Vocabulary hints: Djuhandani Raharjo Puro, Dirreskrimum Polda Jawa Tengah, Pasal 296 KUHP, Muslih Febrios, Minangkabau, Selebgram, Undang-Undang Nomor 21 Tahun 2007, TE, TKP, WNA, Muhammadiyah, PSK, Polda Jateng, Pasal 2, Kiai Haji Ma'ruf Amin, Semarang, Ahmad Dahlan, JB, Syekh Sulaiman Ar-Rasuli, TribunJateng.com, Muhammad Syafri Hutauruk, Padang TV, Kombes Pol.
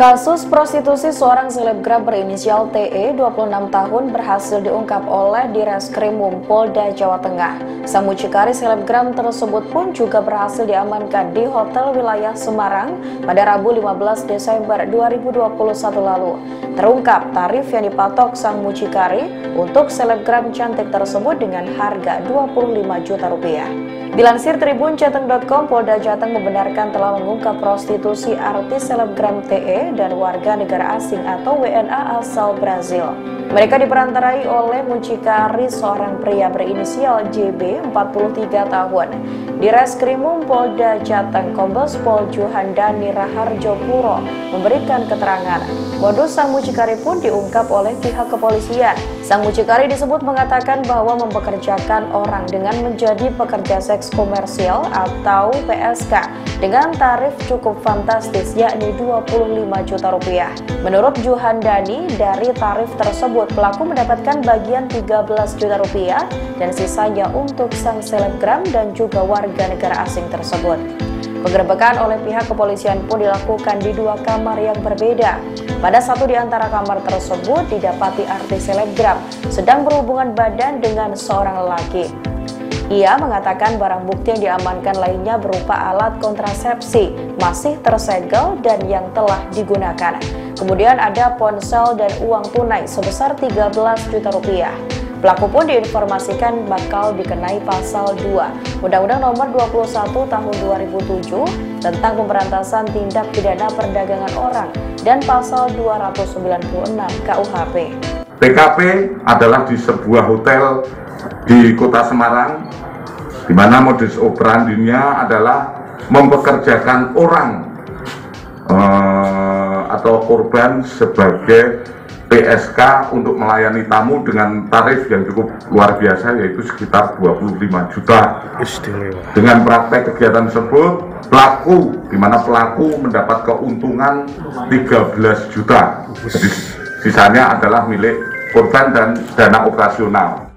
Kasus prostitusi seorang selebgram berinisial TE 26 tahun berhasil diungkap oleh Dirreskrimum Polda Jawa Tengah. Sang mucikari selebgram tersebut pun juga berhasil diamankan di hotel wilayah Semarang pada Rabu 15 Desember 2021 lalu. Terungkap tarif yang dipatok sang mucikari untuk selebgram cantik tersebut dengan harga Rp25 juta. Dilansir TribunJateng.com, Polda Jateng membenarkan telah mengungkap prostitusi artis selebgram TE dan warga negara asing atau WNA asal Brazil. Mereka diperantarai oleh mucikari seorang pria berinisial JB 43 tahun. Dirreskrimum Polda Jateng Kombes Pol Djuhandani Raharjo Puro memberikan keterangan. Modus sang mucikari pun diungkap oleh pihak kepolisian. Sang mucikari disebut mengatakan bahwa mempekerjakan orang dengan menjadi pekerja seks komersial atau PSK dengan tarif cukup fantastis yakni Rp25 juta. Menurut Djuhandani, dari tarif tersebut pelaku mendapatkan bagian Rp13 juta dan sisanya untuk sang selebgram dan juga warga negara asing tersebut. Penggerebekan oleh pihak kepolisian pun dilakukan di dua kamar yang berbeda. Pada satu di antara kamar tersebut didapati artis selebgram sedang berhubungan badan dengan seorang lelaki. Ia mengatakan barang bukti yang diamankan lainnya berupa alat kontrasepsi, masih tersegel dan yang telah digunakan. Kemudian ada ponsel dan uang tunai sebesar Rp13 juta. Pelaku pun diinformasikan bakal dikenai Pasal 2 Undang-Undang Nomor 21 Tahun 2007 tentang Pemberantasan Tindak Pidana Perdagangan Orang dan Pasal 296 KUHP. TKP adalah di sebuah hotel di kota Semarang, di mana modus operandinya adalah mempekerjakan orang atau korban sebagai PSK untuk melayani tamu dengan tarif yang cukup luar biasa, yaitu sekitar Rp25 juta. Dengan praktek kegiatan tersebut, pelaku mendapat keuntungan Rp13 juta. Jadi sisanya adalah milik korban dan dana operasional.